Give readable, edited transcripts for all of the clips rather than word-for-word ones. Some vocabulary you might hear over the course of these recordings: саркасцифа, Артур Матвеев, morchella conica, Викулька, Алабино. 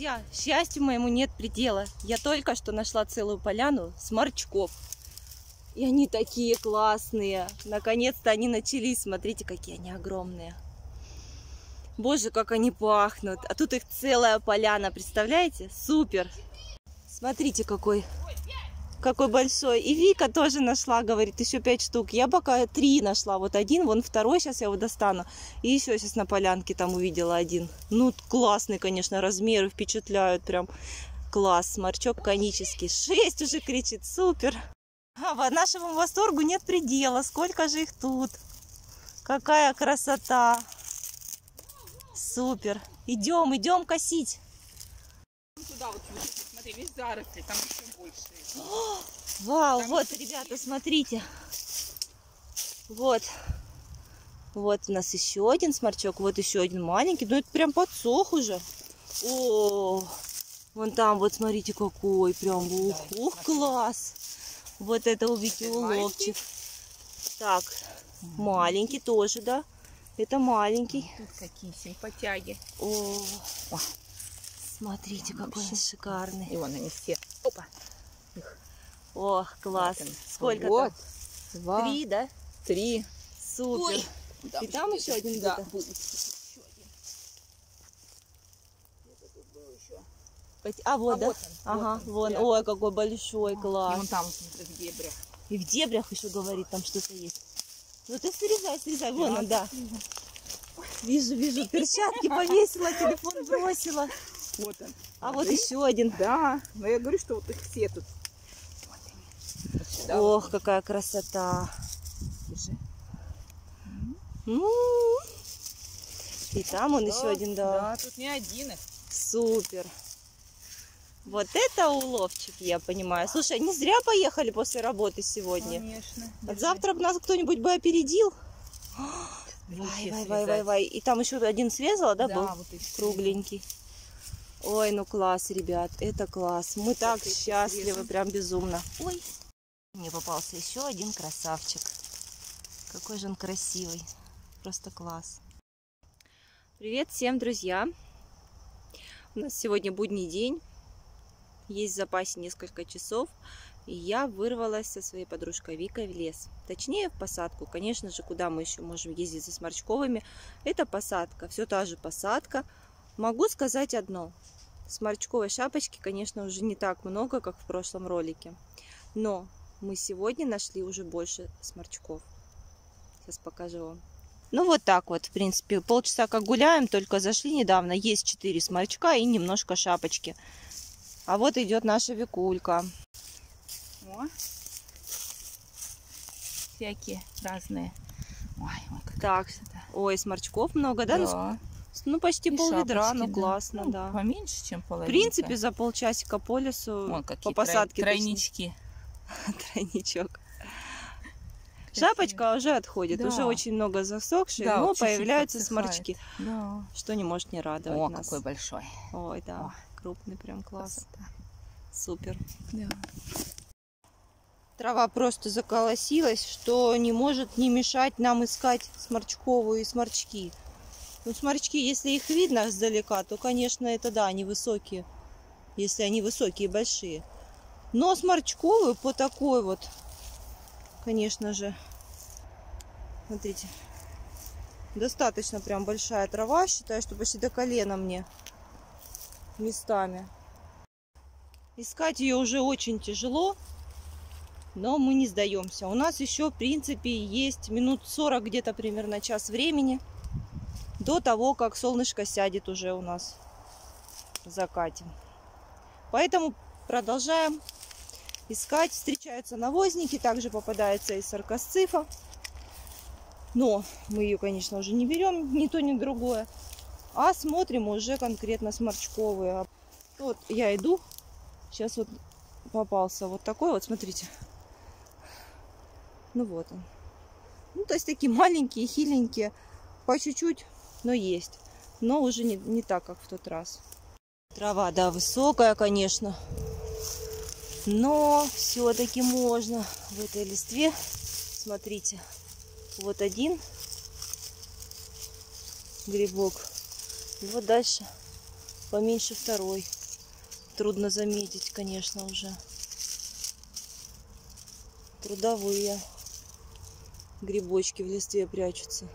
Друзья, счастью моему нет предела. Я только что нашла целую поляну сморчков. И они такие классные. Наконец-то они начались. Смотрите, какие они огромные. Боже, как они пахнут. А тут их целая поляна, представляете? Супер. Смотрите, какой большой. И Вика тоже нашла, говорит, еще 5 штук. Я пока 3 нашла. Вот один, вон второй, сейчас я его достану. И еще сейчас на полянке там увидела один. Ну, классный, конечно, размеры впечатляют прям. Класс, сморчок конический. 6 уже кричит, супер. А нашему восторгу нет предела. Сколько же их тут. Какая красота. Супер. Идем, идем косить. Туда вот, смотри, весь заросли, там еще больше. О, вау, там вот, ребята, смотрите. Вот. Вот у нас еще один сморчок, вот еще один маленький. Ну, это прям подсох уже. О, вон там, вот, смотрите, какой прям. Ух, ух, класс. Вот это у Вики уловчик. Так, маленький тоже, да? Это маленький. Тут какие симпатяги. О, смотрите, какой он шикарный. И вон они все. Опа. Их. Ох, класс. Вот сколько вот, там? 2. 3, да? 3. Супер. Ой. И там, еще один, да. Будет еще один. А вот, да? Вот он, ага, вон. Прям. Ой, какой большой, класс. И вон там в дебрях. И в дебрях еще, говорит, там что-то есть. Ну ты срезай, срезай. Вон он, да. Вижу, вижу. Перчатки повесила, телефон бросила. Вот он. А вот еще один. Да, но я говорю, что вот их все тут. Вот они. Вот сюда. Ох, вот. Какая красота. Держи. И там он еще один, да. Да, тут не один. Супер. Вот это уловчик, я понимаю. Слушай, не зря поехали после работы сегодня. Конечно. А завтра бы нас кто-нибудь бы опередил. Вай-вай-вай-вай-вай. И там еще один срезала, да, был? Да, вот и кругленький. Ой, ну класс, ребят, это класс. Мы так счастливы, прям безумно. Ой, мне попался еще один красавчик. Какой же он красивый. Просто класс. Привет всем, друзья. У нас сегодня будний день. Есть в запасе несколько часов. И я вырвалась со своей подружкой Викой в лес. Точнее, в посадку. Конечно же, куда мы еще можем ездить за сморчковыми. Это посадка. Все та же посадка. Могу сказать одно. Сморчковой шапочки, конечно, уже не так много, как в прошлом ролике. Но мы сегодня нашли уже больше сморчков. Сейчас покажу вам. Ну, вот так вот, в принципе. Полчаса как гуляем, только зашли недавно. Есть 4 сморчка и немножко шапочки. А вот идет наша Викулька. О, всякие разные. Ой, ой, так, ой, сморчков много, да? Да. Ну, почти пол-ведра, ну, да. Классно, ну, да. Поменьше, чем половинка. В принципе, за полчасика по лесу, вон, по посадке. Тройнички. Тройничок. Какие? Шапочка уже отходит, да. Уже очень много засохшей, да, но появляются подсыхает. Сморчки. Да. Что не может не радовать нас. О, какой большой. Ой, да, крупный прям, класс. Красота. Супер. Да. Трава просто заколосилась, что не может не мешать нам искать сморчковую и сморчки. Ну, сморчки, если их видно издалека, то, конечно, это да, они высокие. Если они высокие и большие. Но сморчковую по такой вот, конечно же, смотрите, достаточно прям большая трава. Считаю, что почти до колена мне местами. Искать ее уже очень тяжело, но мы не сдаемся. У нас еще, в принципе, есть минут 40, где-то примерно час времени. До того, как солнышко сядет уже у нас в закате. Поэтому продолжаем искать. Встречаются навозники, также попадается и саркасцифа. Но мы ее, конечно, уже не берем, ни то, ни другое. А смотрим уже конкретно сморчковые. Вот я иду. Сейчас вот попался вот такой вот, смотрите. Ну вот он. Ну, то есть такие маленькие, хиленькие, по чуть-чуть. Но есть. Но уже не так, как в тот раз. Трава, да, высокая, конечно. Но все-таки можно в этой листве. Смотрите. Вот один грибок. И вот дальше поменьше второй. Трудно заметить, конечно, уже. Трудовые грибочки в листве прячутся.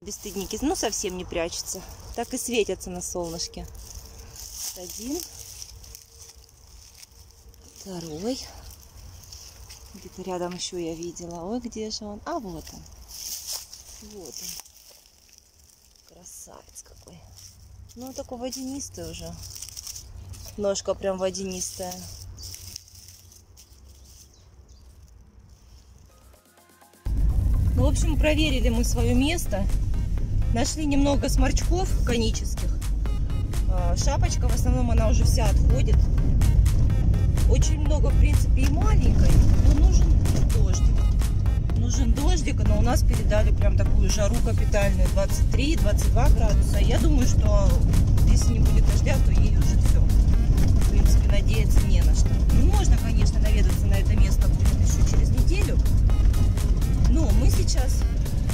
Бесстыдники, ну, совсем не прячутся. Так и светятся на солнышке. Один. Второй. Где-то рядом еще я видела. Ой, где же он? А, вот он. Вот он. Красавец какой. Ну, такой водянистый уже. Ножка прям водянистая. Ну, в общем, проверили мы свое место. Нашли немного сморчков конических. Шапочка, в основном, она уже вся отходит. Очень много, в принципе, и маленькой. Но нужен дождик. Нужен дождик, но у нас передали прям такую жару капитальную. 23-22 градуса. Я думаю, что если не будет дождя, то ей уже все. В принципе, надеяться не на что. Ну, можно, конечно, наведаться на это место будет еще через неделю. Но мы сейчас,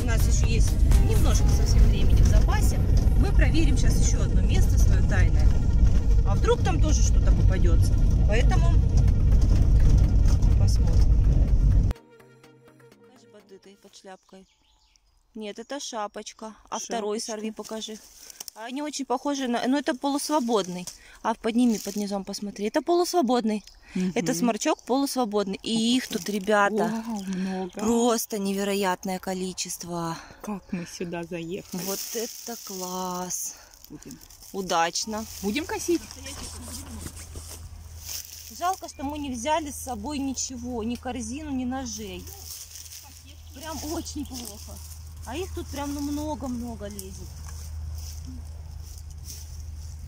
у нас еще есть немножко совсем времени в запасе, мы проверим сейчас еще одно место свое тайное. А вдруг там тоже что-то попадется. Поэтому посмотрим. Покажи под этой, под шляпкой. Нет, это шапочка. А шапочка. Второй сорви, покажи. Они очень похожи на... Ну, это полусвободный. А подними под низом, посмотри. Это полусвободный. Угу. Это сморчок полусвободный. И их тут, ребята, вау, много. Просто невероятное количество. Как мы сюда заехали. Вот это класс. Будем. Удачно. Будем косить. Жалко, что мы не взяли с собой ничего. Ни корзину, ни ножей. Прям очень плохо. А их тут прям много-много лезет.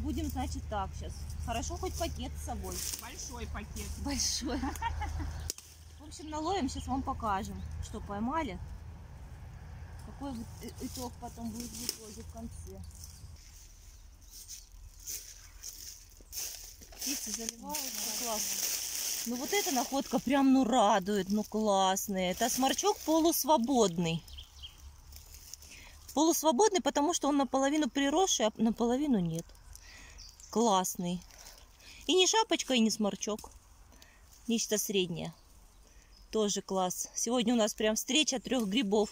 Будем, значит, так сейчас. Хорошо, хоть пакет с собой. Большой пакет. Большой. В общем, наловим, сейчас вам покажем, что поймали. Какой вот итог потом будет в итоге в конце. Птицы заливаются, классно. Ну вот эта находка прям, ну, радует, ну, классная. Это сморчок полусвободный. Полусвободный, потому что он наполовину приросший, а наполовину нет. Классный. И не шапочка, и не сморчок. Нечто среднее. Тоже класс. Сегодня у нас прям встреча трех грибов.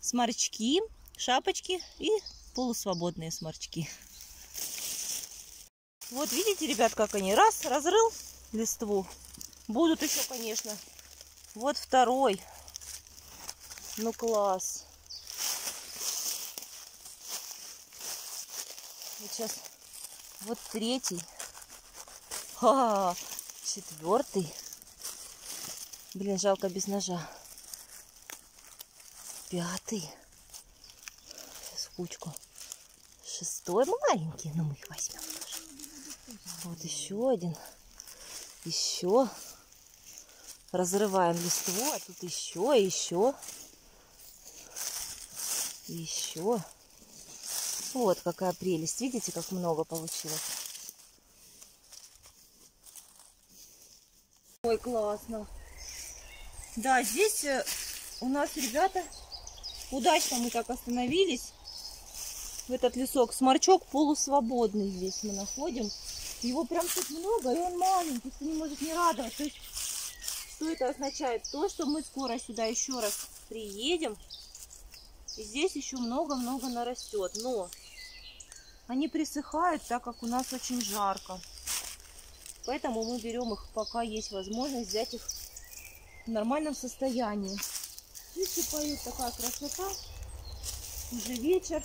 Сморчки, шапочки и полусвободные сморчки. Вот видите, ребят, как они. Раз, разрыл листву. Будут еще, конечно. Вот второй. Ну, класс. Вот сейчас... Вот третий. А, четвертый. Блин, жалко без ножа. Пятый. Сейчас кучку. Шестой. Маленький, но мы их возьмем тоже. Вот еще один. Еще. Разрываем листву. А тут еще, еще. Еще. Вот какая прелесть. Видите, как много получилось. Ой, классно. Да, здесь у нас, ребята, удачно мы так остановились. В этот лесок. Сморчок полусвободный здесь мы находим. Его прям тут много, и он маленький, не может не радовать. То есть, что это означает? То, что мы скоро сюда еще раз приедем. И здесь еще много-много нарастет. Но они присыхают, так как у нас очень жарко. Поэтому мы берем их, пока есть возможность взять их в нормальном состоянии. Птицы поют, такая красота. Уже вечер.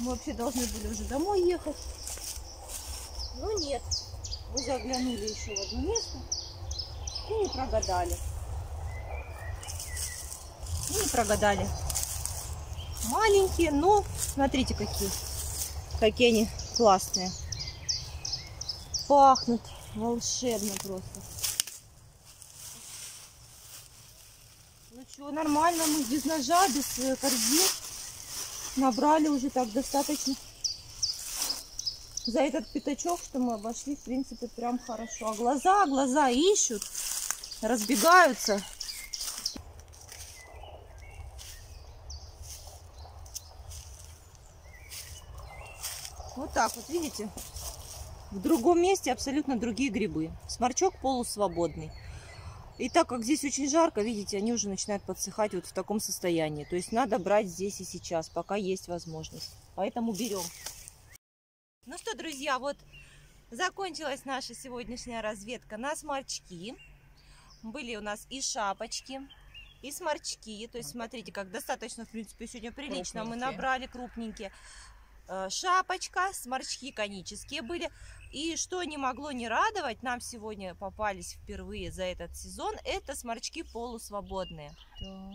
Мы вообще должны были уже домой ехать. Но нет. Мы заглянули еще в одно место и не прогадали. И не прогадали. Маленькие, но смотрите, какие. Какие они классные. Пахнут волшебно просто. Ну что, нормально мы без ножа, без корзин набрали уже так достаточно. За этот пятачок, что мы обошли, в принципе, прям хорошо. А глаза ищут, разбегаются. так вот, видите, в другом месте абсолютно другие грибы. Сморчок полусвободный. И так как здесь очень жарко, видите, они уже начинают подсыхать вот в таком состоянии. То есть надо брать здесь и сейчас, пока есть возможность. Поэтому берем. Ну что, друзья, вот закончилась наша сегодняшняя разведка на сморчки. Были у нас и шапочки, и сморчки. То есть смотрите, как достаточно, в принципе, сегодня прилично мы набрали, крупненькие. Шапочка, сморчки конические были. И что не могло не радовать, нам сегодня попались впервые за этот сезон, это сморчки полусвободные. Да.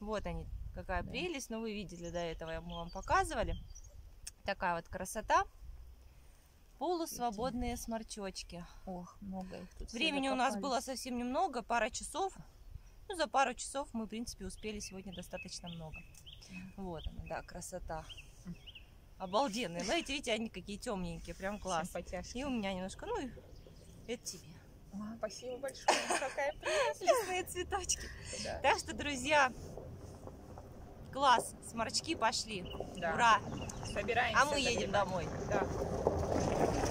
Вот они, какая прелесть. Но вы видели до этого, мы вам показывали. Такая вот красота. Полусвободные сморчочки. Ох, много их тут. Времени у нас было совсем немного, пара часов. Ну, за пару часов мы, в принципе, успели сегодня достаточно много. Вот она, да, красота. Обалденные. Знаете, видите, они какие темненькие, прям класс. И у меня немножко, ну, это тебе. Спасибо большое. Какая прелесть. Лесные цветочки. Да. Так что, друзья, класс, сморчки пошли. Да. Ура. Собираемся. А мы едем домой. Да.